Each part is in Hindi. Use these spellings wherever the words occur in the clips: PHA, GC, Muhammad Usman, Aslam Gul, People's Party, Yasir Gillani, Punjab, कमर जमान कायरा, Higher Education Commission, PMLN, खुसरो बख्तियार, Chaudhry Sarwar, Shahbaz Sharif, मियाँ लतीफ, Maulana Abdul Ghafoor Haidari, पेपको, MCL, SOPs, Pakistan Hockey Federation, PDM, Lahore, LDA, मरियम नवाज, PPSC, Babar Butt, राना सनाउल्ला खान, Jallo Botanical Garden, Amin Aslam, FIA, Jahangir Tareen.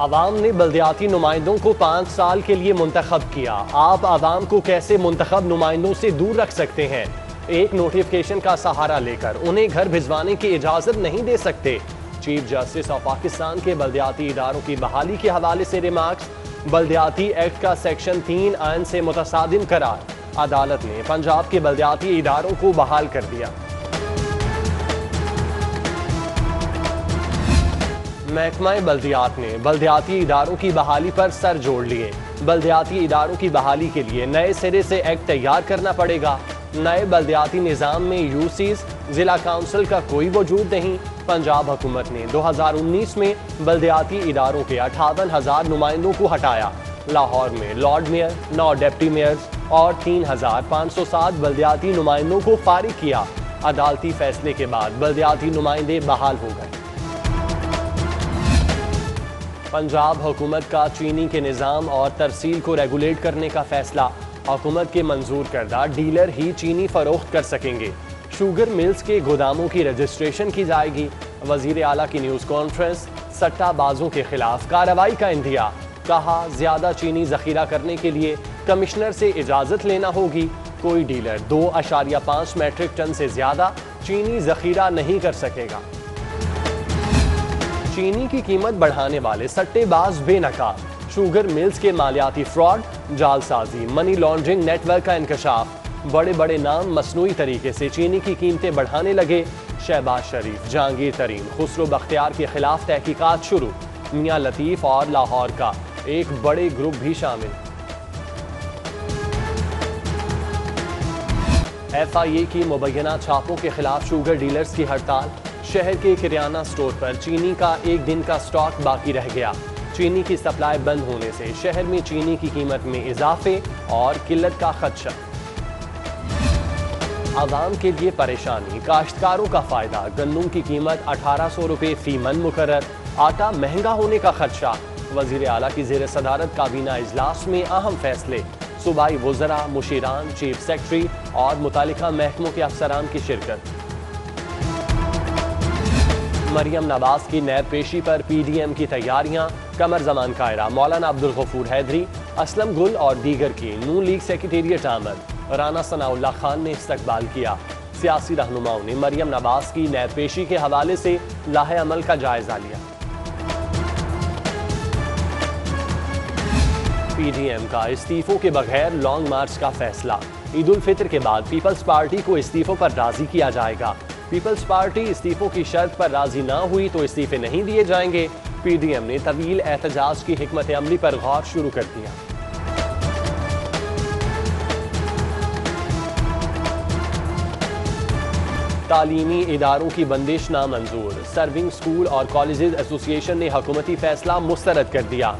आवाम ने बल्दियाती नुमाइंदों को 5 साल के लिए मुंतखब किया। आप आवाम को कैसे मुंतखब नुमाइंदों से दूर रख सकते हैं? एक नोटिफिकेशन का सहारा लेकर उन्हें घर भिजवाने की इजाज़त नहीं दे सकते। चीफ जस्टिस ऑफ पाकिस्तान के बल्दियाती इदारों की बहाली के हवाले से रिमार्क्स। बल्दियाती एक्ट का सेक्शन 3 आइन से मुतसादिम करार। अदालत ने पंजाब के बल्दियाती इदारों को बहाल कर दिया। महकमा बल्दियात ने बल्दियाती इदारों की बहाली पर सर जोड़ लिए। बल्दियाती इदारों की बहाली के लिए नए सिरे से एक्ट तैयार करना पड़ेगा। नए बल्दियाती निज़ाम में यूसीज, जिला काउंसिल का कोई वजूद नहीं। पंजाब हुकूमत ने 2019 में बल्दियाती इदारों के 58,000 नुमाइंदों को हटाया। लाहौर में लॉर्ड मेयर, 9 डिप्टी मेयर्स और 3,507 बल्दियाती नुमाइंदों को फारिग किया। अदालती फैसले के बाद बल्दियाती नुमाइंदे बहाल हो गए। पंजाब हुकूमत का चीनी के निज़ाम और तरसील को रेगुलेट करने का फैसला। हुकूमत के मंजूर करदा डीलर ही चीनी फरोख्त कर सकेंगे। शुगर मिल्स के गोदामों की रजिस्ट्रेशन की जाएगी। वज़ीर आला की न्यूज़ कॉन्फ्रेंस। सट्टाबाजों के खिलाफ कार्रवाई का इंदिया। कहा ज़्यादा चीनी जखीरा करने के लिए कमिश्नर से इजाज़त लेना होगी। कोई डीलर 2.5 मेट्रिक टन से ज़्यादा चीनी जखीरा नहीं कर सकेगा। चीनी की कीमत बढ़ाने वाले सट्टेबाज बेनकाब। शुगर मिल्स के मालियाती फ्रॉड, जालसाजी, मनी लॉन्ड्रिंग नेटवर्क का इंकशाफ। बड़े बड़े नाम मसनूई तरीके से चीनी की कीमतें बढ़ाने लगे। शहबाज शरीफ, जहांगीर तरीन, खुसरो बख्तियार के खिलाफ तहकीकात शुरू। मियाँ लतीफ और लाहौर का एक बड़े ग्रुप भी शामिल। FIA की मुबैना छापों के खिलाफ शुगर डीलर्स की हड़ताल। शहर के किराना स्टोर पर चीनी का एक दिन का स्टॉक बाकी रह गया। चीनी की सप्लाई बंद होने से शहर में चीनी की कीमत में इजाफे और किल्लत का खदशा। आवाम के लिए परेशानी, काश्तकारों का फायदा। गन्नों की कीमत 1800 रुपये फी मन मुकर्रर। आटा महंगा होने का खदशा। वजीर आला की जेर सदारत काबीना इजलास में अहम फैसले। सूबाई वज़रा, मुशीरान, चीफ सेक्रेटरी और मुतालिका महकमों के अफसरान की शिरकत। मरियम नवाज की नैब पेशी पर PDM की तैयारियां। कमर जमान कायरा, मौलाना अब्दुल गफूर हैदरी, असलम गुल और दीगर की नून लीग सेक्रेटेरिएट आमद। राना सनाउल्ला खान ने इस्तकबाल किया। सियासी रहनुमाओं ने मरियम नवाज की नैब पेशी के हवाले से लाहे अमल का जायजा लिया। PDM का इस्तीफों के बगैर लॉन्ग मार्च का फैसला। ईद उल फितर के बाद पीपल्स पार्टी को इस्तीफों पर राजी किया जाएगा। पीपल्स पार्टी इस्तीफों की शर्त पर राजी ना हुई तो इस्तीफे नहीं दिए जाएंगे। PDM ने तवील एहतजाज की हिकमत अमली पर गौर शुरू कर दिया। तालीमी इदारों की बंदिश नामंजूर। सर्विंग स्कूल और कॉलेजेस एसोसिएशन ने हुकूमती फैसला मुस्तरद कर दिया।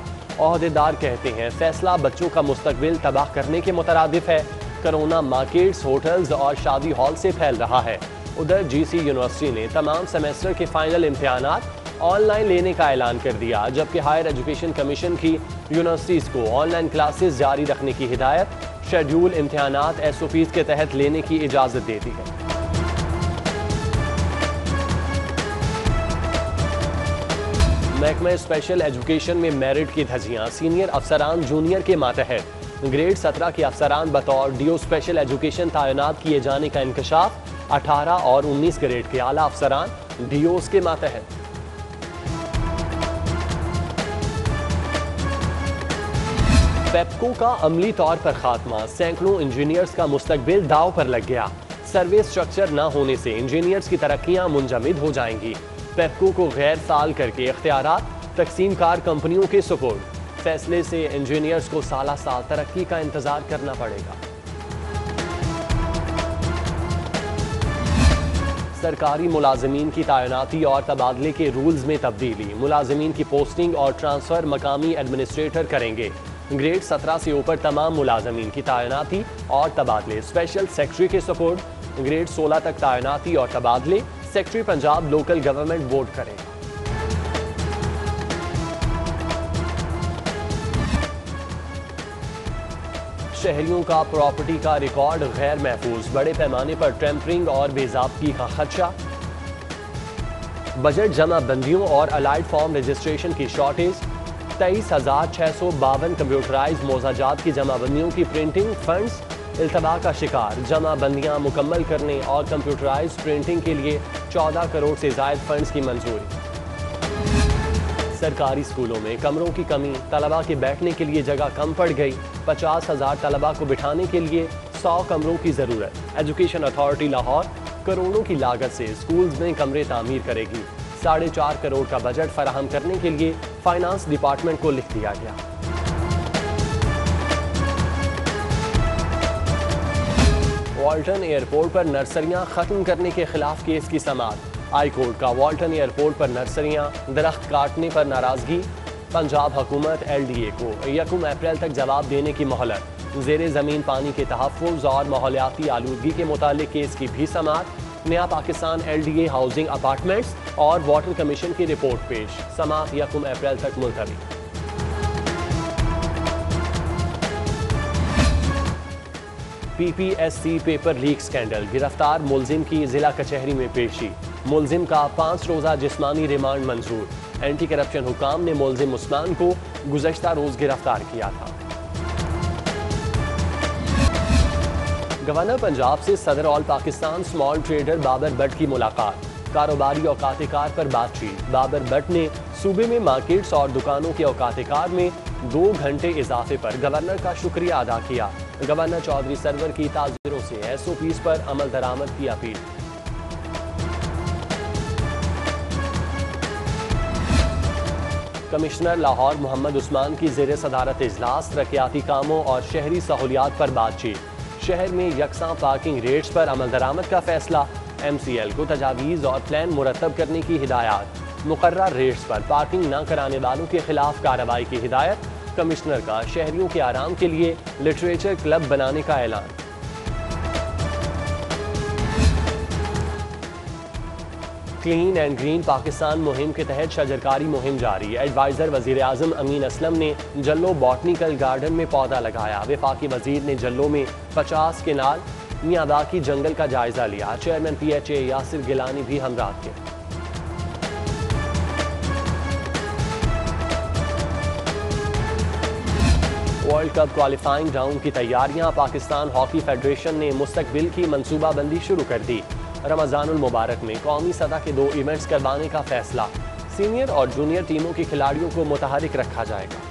ओहदेदार कहते हैं फैसला बच्चों का मुस्तकबिल तबाह करने के मुतरादिफ है। कोरोना मार्केट्स, होटल्स और शादी हॉल से फैल रहा है। उधर GC यूनिवर्सिटी ने तमाम सेमेस्टर के फाइनल इम्तिहानात ऑनलाइन लेने का ऐलान कर दिया, जबकि हायर एजुकेशन कमीशन की यूनिवर्सिटीज़ को ऑनलाइन क्लासेस जारी रखने की हिदायत। शेड्यूल इम्तिहानात SOPs के तहत लेने की इजाज़त दे दी है। महकमा स्पेशल एजुकेशन में मेरिट की धज्जियाँ। सीनियर अफसरान जूनियर के मातहत। ग्रेड 17 के अफसरान बतौर DO स्पेशल एजुकेशन तैनात किए जाने का इंकशाफ। 18 और 19 ग्रेड के आला अफसरान DOs के मातहत। पेपको का अमली तौर पर खात्मा। सैकड़ों इंजीनियर्स का मुस्तकबिल दाव पर लग गया। सर्विस स्ट्रक्चर न होने से इंजीनियर्स की तरक्कियां मुंजमिद हो जाएंगी। पेपको को गैर साल करके इख्तियारात तकसीम कार कंपनियों के सुपुर्द। फैसले से इंजीनियर्स को साला साल तरक्की का इंतजार करना पड़ेगा। सरकारी मुलाजमीन की तैनाती और तबादले के रूल्स में तब्दीली। मुलाजमीन की पोस्टिंग और ट्रांसफ़र मकामी एडमिनिस्ट्रेटर करेंगे। ग्रेड 17 से ऊपर तमाम मुलाजमीन की तैनाती और तबादले स्पेशल सेक्रेटरी के सपोर्ट। ग्रेड 16 तक तैनाती और तबादले secretary Punjab local government board करेगा। शहरियों का प्रॉपर्टी का रिकॉर्ड गैर महफूज। बड़े पैमाने पर टेम्परिंग और बेजाबगी का खदशा। बजट जमा बंदियों और अलाइड फॉर्म रजिस्ट्रेशन की शॉर्टेज। 22652 कंप्यूटराइज मोजाजात की जमाबंदियों की प्रिंटिंग फंड्स इल्तवा का शिकार। जमाबंदियाँ मुकम्मल करने और कंप्यूटराइज प्रिंटिंग के लिए 14 करोड़ से ज़ायद फंड्स की मंजूरी। सरकारी स्कूलों में कमरों की कमी, तलबा के बैठने के लिए जगह कम पड़ गई। 50,000 तलबा को बिठाने के लिए 100 कमरों की ज़रूरत। एजुकेशन अथॉरिटी लाहौर करोड़ों की लागत से स्कूल्स में कमरे तामीर करेगी। 4.5 करोड़ का बजट फराहम करने के लिए फाइनेंस डिपार्टमेंट को लिख दिया गया। वाल्टन एयरपोर्ट पर नर्सरियां खत्म करने के खिलाफ केस की समाअत। हाई कोर्ट का वाल्टन एयरपोर्ट पर नर्सरियां दरख्त काटने पर नाराजगी। पंजाब हुकूमत LDA को 1 अप्रैल तक जवाब देने की मोहलत। जेर जमीन पानी के तहफ़्फ़ुज़ और माहौलियाती आलूदगी के मुतालिक केस की भी समाअत। नया पाकिस्तान LDA हाउसिंग अपार्टमेंट्स और वाटर कमीशन की रिपोर्ट पेश। समाअत 1 अप्रैल तक मुलतवी। PPSC पेपर लीक स्कैंडल, गिरफ्तार मुलजिम की जिला कचहरी में पेशी। मुलजिम का 5 रोज़ा जिस्मानी रिमांड मंजूर। एंटी करप्शन हुकाम ने मुलजिम उस्मान को गुज़श्ता रोज गिरफ्तार किया था। गवर्नर पंजाब से सदर all Pakistan small trader Babar Butt की मुलाकात। कारोबारी औकातकार पर बातचीत। बाबर बट ने सूबे में मार्केट्स और दुकानों के औकातकार में 2 घंटे इजाफे पर गवर्नर का शुक्रिया अदा किया। गवर्नर चौधरी सरवर की ताजरों से SOPs पर अमल दरामद की अपील। कमिश्नर लाहौर मोहम्मद उस्मान की जेर सदारत इजलास तरक्याती कामों और शहरी सहूलियात पर बातचीत। शहर में यकसां पार्किंग रेट्स पर अमल दरामद का फैसला। MCL को तजावीज़ और प्लान मुरतब करने की हिदायत। मुकर्रा रेट्स पर पार्किंग ना कराने वालों के खिलाफ कार्रवाई की हिदायत। कमिश्नर का शहरियों के आराम के लिए लिटरेचर क्लब बनाने का ऐलान। क्लीन एंड ग्रीन पाकिस्तान मुहिम के तहत शजरकारी मुहिम जारी। एडवाइज़र वज़ीर आज़म अमीन असलम ने जल्लो बॉटनिकल गार्डन में पौधा लगाया। वफाकी वज़ीर ने जल्लो में 50 केनाल मियाँबाकी जंगल का जायज़ा लिया। चेयरमैन PHA यासिर गिलानी भी हमराह थे। वर्ल्ड कप क्वालिफाइंग राउंड की तैयारियाँ, पाकिस्तान हॉकी फेडरेशन ने मुस्तकबिल की मनसूबाबंदी शुरू कर दी। रमज़ानुल मुबारक में कौमी सतह के 2 इवेंट्स करवाने का फैसला। सीनियर और जूनियर टीमों के खिलाड़ियों को मुतहरिक रखा जाएगा।